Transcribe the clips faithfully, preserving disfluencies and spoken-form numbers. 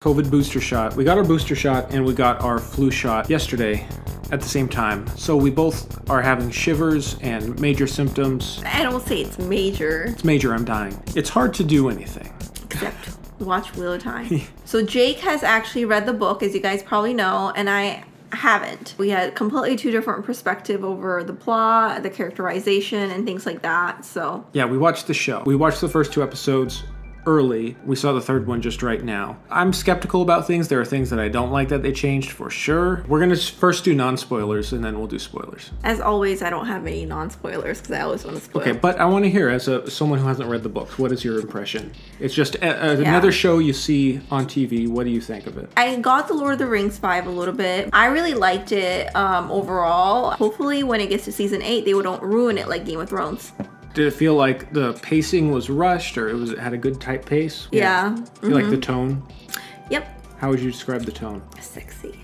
COVID booster shot. We got our booster shot and we got our flu shot yesterday at the same time. So we both are having shivers and major symptoms. I don't say it's major. It's major, I'm dying. It's hard to do anything. Except watch Wheel of Time. So Jake has actually read the book, as you guys probably know, and I haven't. We had completely two different perspectives over the plot, the characterization, and things like that, so. Yeah, we watched the show. We watched the first two episodes early. We saw the third one just right now. I'm skeptical about things. There are things that I don't like that they changed for sure. We're gonna first do non-spoilers and then we'll do spoilers. As always, I don't have any non-spoilers because I always want to spoil. Okay, but I want to hear, as a someone who hasn't read the books, what is your impression? It's just a, a, yeah. another show you see on T V. What do you think of it? I got the Lord of the Rings vibe a little bit. I really liked it um, overall. Hopefully when it gets to season eight, they don't ruin it like Game of Thrones. Did it feel like the pacing was rushed, or it was it had a good tight pace? Yeah. yeah. Mm-hmm. You like the tone? Yep. How would you describe the tone? Sexy.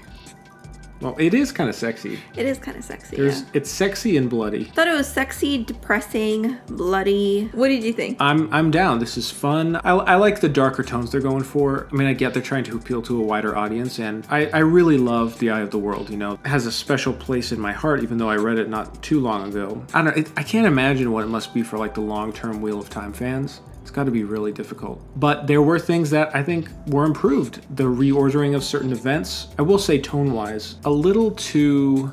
Well, it is kind of sexy. It is kind of sexy. There's, yeah. It's sexy and bloody. I thought it was sexy, depressing, bloody. What did you think? I'm I'm down. This is fun. I, I like the darker tones they're going for. I mean, I get they're trying to appeal to a wider audience, and I, I really love The Eye of the World, you know. It has a special place in my heart, even though I read it not too long ago. I don't. It, I can't imagine what it must be for like the long-term Wheel of Time fans. It's got to be really difficult. But there were things that I think were improved. The reordering of certain events. I will say tone-wise, a little too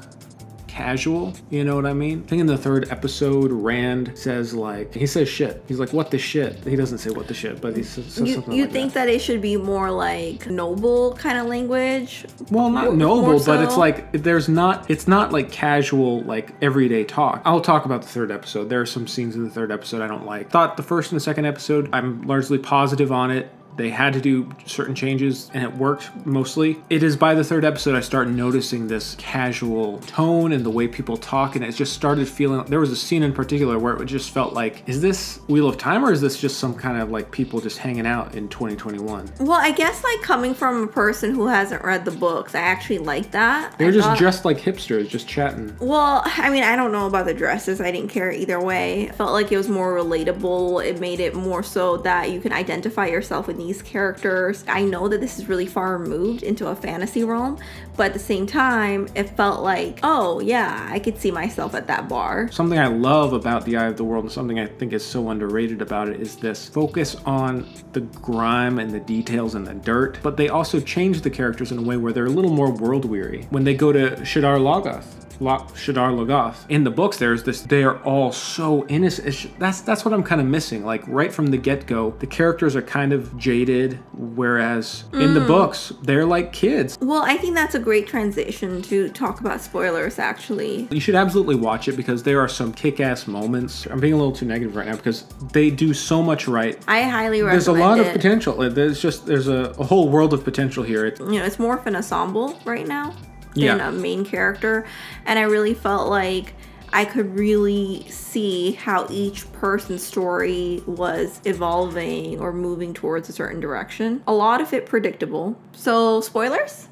casual, you know what I mean? I think in the third episode, Rand says like, he says shit. He's like, what the shit? He doesn't say what the shit, but he says, says you, something you like that. You think that it should be more like noble kind of language? Well, not more, noble, so. But it's like, there's not, it's not like casual, like everyday talk. I'll talk about the third episode. There are some scenes in the third episode I don't like. Thought the first and the second episode, I'm largely positive on it. They had to do certain changes and it worked mostly. It is by the third episode I started noticing this casual tone and the way people talk, and it just started feeling, there was a scene in particular where it just felt like, is this Wheel of Time or is this just some kind of like people just hanging out in twenty twenty-one? Well, I guess like coming from a person who hasn't read the books, I actually like that. They're just dressed like hipsters, just chatting. Well, I mean, I don't know about the dresses. I didn't care either way. I felt like it was more relatable. It made it more so that you can identify yourself with these characters. I know that this is really far removed into a fantasy realm, but at the same time, it felt like, oh yeah, I could see myself at that bar. Something I love about The Eye of the World and something I think is so underrated about it is this focus on the grime and the details and the dirt, but they also change the characters in a way where they're a little more world-weary. When they go to Shadar Logoth, Shadar Logoth. In the books, there's this, they are all so innocent. That's, that's what I'm kind of missing. Like right from the get-go, the characters are kind of jaded, whereas mm. in the books, they're like kids. Well, I think that's a great transition to talk about spoilers, actually. You should absolutely watch it because there are some kick-ass moments. I'm being a little too negative right now because they do so much right. I highly recommend it. There's a lot it. of potential. There's just, there's a, a whole world of potential here. It's, you know, it's more of an ensemble right now. Yeah. Than a main character, and I really felt like I could really see how each person's story was evolving or moving towards a certain direction. A lot of it predictable. So spoilers?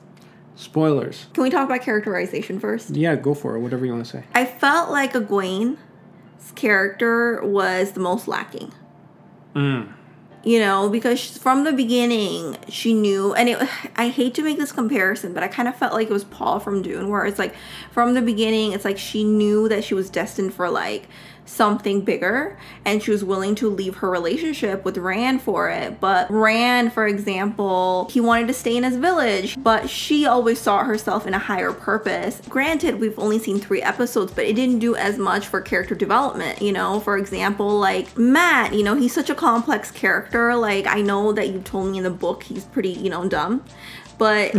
Spoilers. Can we talk about characterization first? Yeah, go for it. Whatever you want to say. I felt like Egwene's character was the most lacking. Mm. You know, because from the beginning, she knew, and it, I hate to make this comparison, but I kind of felt like it was Paul from Dune, where it's like, from the beginning, it's like she knew that she was destined for like something bigger, and she was willing to leave her relationship with Rand for it. But Rand, for example, he wanted to stay in his village, but she always saw herself in a higher purpose. Granted, we've only seen three episodes, but it didn't do as much for character development, you know? For example, like Matt, you know, he's such a complex character. Like, I know that you told me in the book he's pretty, you know, dumb. But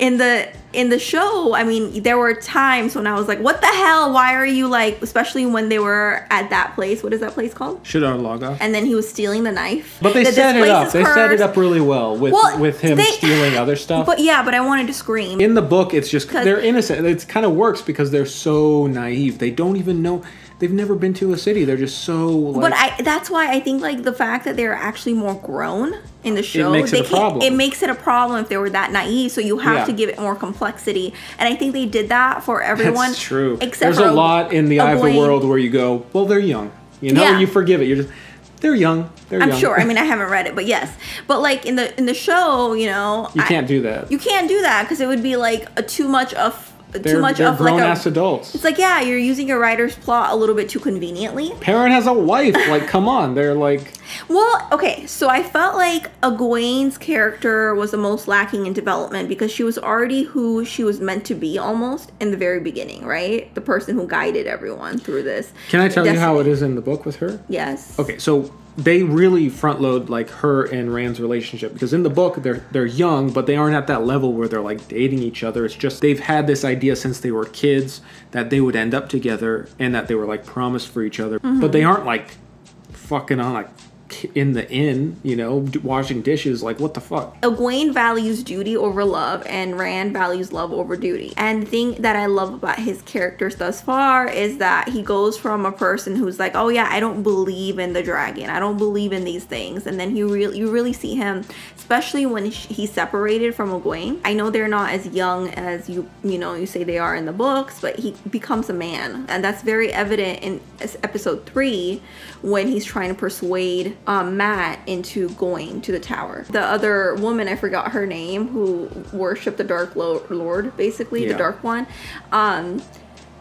in the in the show, I mean, there were times when I was like, what the hell? Why are you like, especially when they were at that place. What is that place called? Shadar Logoth. And then he was stealing the knife. But they set it up. They set it up really well with, well, with him they, stealing other stuff. But yeah, but I wanted to scream. In the book, it's just, they're innocent. It kind of works because they're so naive. They don't even know. They've never been to a city. They're just so like, but I, that's why I think like the fact that they're actually more grown in the show, it makes, they it, a problem. it makes it a problem if they were that naive. So you have yeah. to give it more complexity. And I think they did that for everyone. That's true. Except There's for a lot in the Egwene. Eye of the World where you go, well, they're young. You know, yeah. you forgive it. You're just, They're young. They're I'm young. sure. I mean, I haven't read it, but yes. But like in the in the show, you know, you I, can't do that. You can't do that because it would be like a too much of they're, too much they're of grown like ass a, adults. It's like yeah, you're using your writer's plot a little bit too conveniently. Perrin has a wife. Like, come on. They're like. Well, okay. So I felt like Egwene's character was the most lacking in development because she was already who she was meant to be almost in the very beginning, right? The person who guided everyone through this. Can I tell Destiny. you how it is in the book with her? Yes. Okay, so they really front load like her and Rand's relationship because in the book they're they're young, but they aren't at that level where they're like dating each other. It's just they've had this idea since they were kids that they would end up together and that they were like promised for each other, mm-hmm. but they aren't like fucking on like in the inn, you know, washing dishes. Like, what the fuck? Egwene values duty over love, and Rand values love over duty. And the thing that I love about his characters thus far is that he goes from a person who's like, oh yeah, I don't believe in the dragon, I don't believe in these things, and then he really, you really see him, especially when he's separated from Egwene. I know they're not as young as you, you know, you say they are in the books, but he becomes a man, and that's very evident in episode three when he's trying to persuade Um, Matt into going to the tower. The other woman, I forgot her name, who worshipped the Dark Lord, basically, yeah. the Dark One. Um,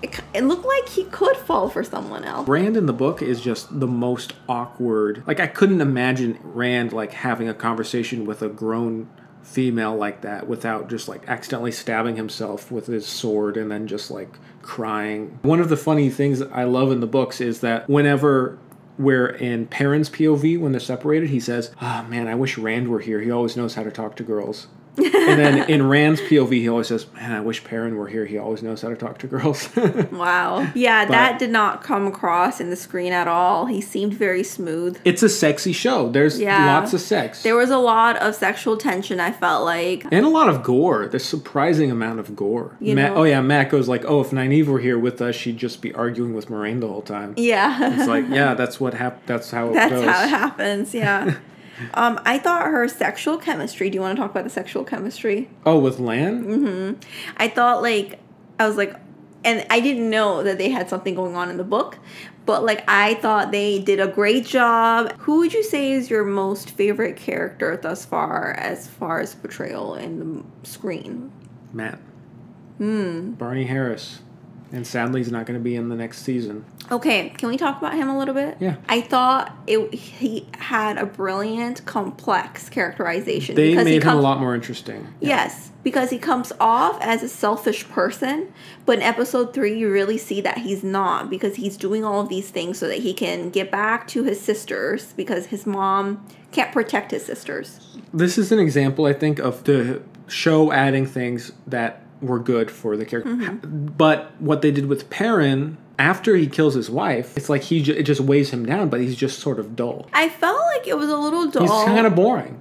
it, it looked like he could fall for someone else. Rand in the book is just the most awkward. Like, I couldn't imagine Rand, like, having a conversation with a grown female like that without just, like, accidentally stabbing himself with his sword and then just, like, crying. One of the funny things that I love in the books is that whenever... where in Perrin's P O V, when they're separated, he says, oh man, I wish Rand were here. He always knows how to talk to girls. And then in Rand's P O V, he always says, man, I wish Perrin were here. He always knows how to talk to girls. Wow. Yeah, but that did not come across in the screen at all. He seemed very smooth. It's a sexy show. There's yeah. lots of sex. There was a lot of sexual tension, I felt like. And a lot of gore. There's a surprising amount of gore. You Matt, oh, yeah, Matt goes like, oh, if Nynaeve were here with us, she'd just be arguing with Moraine the whole time. Yeah. It's like, yeah, that's what hap- That's how it that's goes. That's how it happens, yeah. Um, I thought her sexual chemistry, do you want to talk about the sexual chemistry? Oh, with Lan? Mm-hmm. I thought, like, I was like, and I didn't know that they had something going on in the book, but, like, I thought they did a great job. Who would you say is your most favorite character thus far as far as portrayal in the screen? Matt. Hmm. Barney Harris. And sadly, he's not going to be in the next season. Okay, can we talk about him a little bit? Yeah. I thought it, he had a brilliant, complex characterization. They made he comes, him a lot more interesting. Yeah. Yes, because he comes off as a selfish person, but in episode three, you really see that he's not, because he's doing all of these things so that he can get back to his sisters, because his mom can't protect his sisters. This is an example, I think, of the show adding things that were good for the character. Mm-hmm. But what they did with Perrin, after he kills his wife, it's like he ju it just weighs him down, but he's just sort of dull. I felt like it was a little dull. He's kind of boring.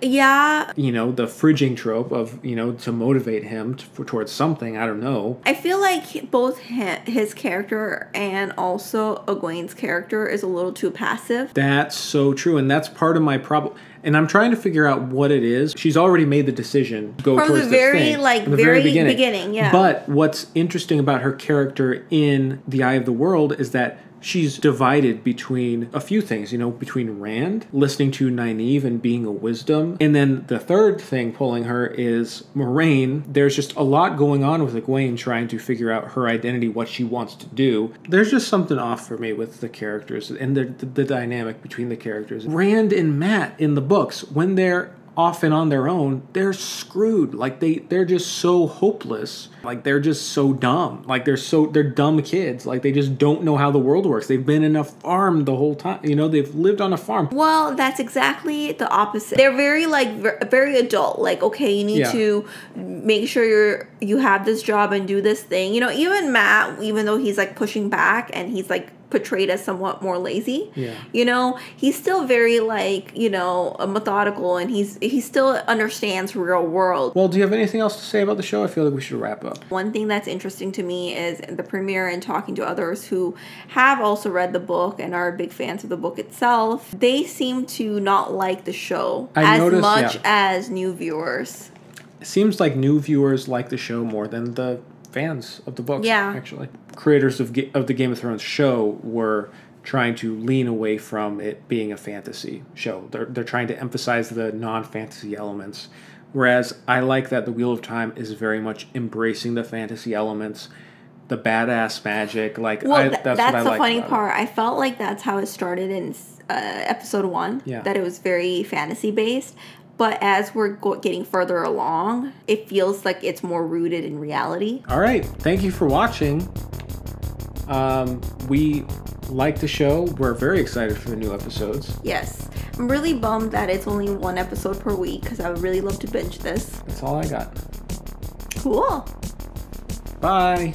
Yeah. You know, the fridging trope of, you know, to motivate him to, for, towards something, I don't know. I feel like both his character and also Egwene's character is a little too passive. That's so true, and that's part of my problem. And I'm trying to figure out what it is. She's already made the decision to go From towards the very, this thing. Like, From the very, like, very beginning. beginning, yeah. But what's interesting about her character in The Eye of the World is that she's divided between a few things, you know, between Rand, listening to Nynaeve and being a wisdom. And then the third thing pulling her is Moraine. There's just a lot going on with Egwene trying to figure out her identity, what she wants to do. There's just something off for me with the characters and the, the, the dynamic between the characters. Rand and Matt in the books, when they're off and on their own, they're screwed. Like, they they're just so hopeless. Like, they're just so dumb. Like, they're so they're dumb kids. Like, they just don't know how the world works. They've been in a farm the whole time, you know, they've lived on a farm. Well, that's exactly the opposite. They're very, like, very adult. Like, okay, you need yeah. to make sure you're you have this job and do this thing, you know. Even Matt, even though he's, like, pushing back and he's, like, portrayed as somewhat more lazy, yeah. you know, he's still very, like, you know, methodical, and he's he still understands real world. Well, do you have anything else to say about the show? I feel like we should wrap up. One thing that's interesting to me is the premiere and talking to others who have also read the book and are big fans of the book itself. They seem to not like the show I as noticed, much yeah. as new viewers. It seems like new viewers like the show more than the fans of the book, yeah. actually. Creators of, of the Game of Thrones show were trying to lean away from it being a fantasy show. They're, they're trying to emphasize the non-fantasy elements. Whereas I like that The Wheel of Time is very much embracing the fantasy elements, the badass magic. Like, well, I, that's, that's what I like. That's the funny part. It. I felt like that's how it started in uh, episode one, yeah. that it was very fantasy-based. But as we're go getting further along, it feels like it's more rooted in reality. All right. Thank you for watching. Um, we like the show. We're very excited for the new episodes. Yes. I'm really bummed that it's only one episode per week because I would really love to binge this. That's all I got. Cool. Bye.